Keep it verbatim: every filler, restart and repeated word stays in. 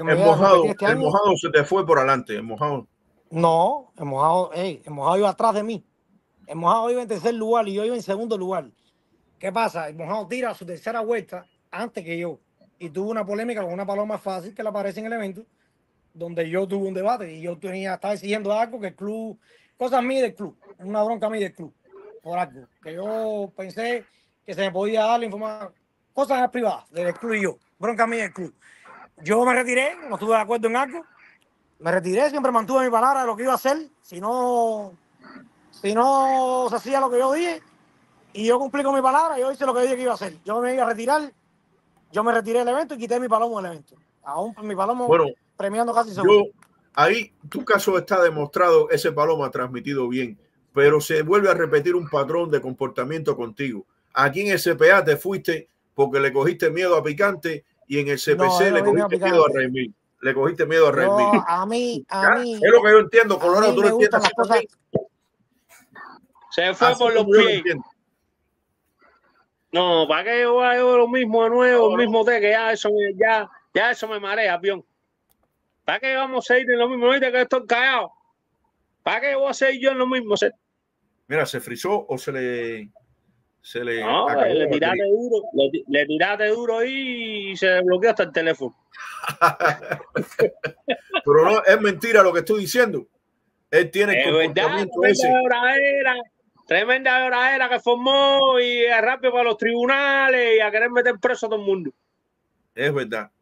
porque me el mojado, este el año. Mojado se te fue por adelante, el mojado. No, el mojado, hey, el mojado iba atrás de mí. El mojado iba en tercer lugar y yo iba en segundo lugar. ¿Qué pasa? El mojado tira su tercera vuelta antes que yo. Y tuvo una polémica con una paloma fácil que le aparece en el evento, donde yo tuve un debate y yo tenía, estaba exigiendo algo que el club, cosas mías del club, una bronca mía del club, por algo que yo pensé que se me podía dar la información, cosas privadas del club y yo, bronca mía del club. Yo me retiré, no estuve de acuerdo en algo, me retiré, siempre mantuve mi palabra de lo que iba a hacer, si no, si no se hacía lo que yo dije, y yo cumplí con mi palabra, yo hice lo que dije que iba a hacer. Yo me iba a retirar, yo me retiré del evento y quité mi palomo del evento. Aún mi palomo... Bueno, premiando casi seguro. Yo, ahí tu caso está demostrado, ese palomo ha transmitido bien, pero se vuelve a repetir un patrón de comportamiento contigo. Aquí en el C P A te fuiste porque le cogiste miedo a Picante y en el C P C no, le, cogiste a miedo a Raymil, le cogiste miedo a Raymil. No, a mí, a ¿Ya? mí. Es lo que yo entiendo, Colorado, tú lo entiendes. Cosas... Se fue así por los pies. Lo no, ¿para qué yo hago lo mismo de nuevo? No, el mismo té que ya eso, ya, ya eso me marea, avión. ¿Para qué vamos a ir en lo mismo? No que estoy callado. ¿Para qué voy a seguir yo en lo mismo? Mira, ¿se frizó o se le... se le, no, le tiraste duro, le, le tiraste duro ahí y se desbloqueó hasta el teléfono? Pero no, es mentira lo que estoy diciendo. Él tiene es comportamiento verdad, ese. Tremenda era, tremenda hora era que formó y es rápido para los tribunales y a querer meter preso a todo el mundo. Es verdad.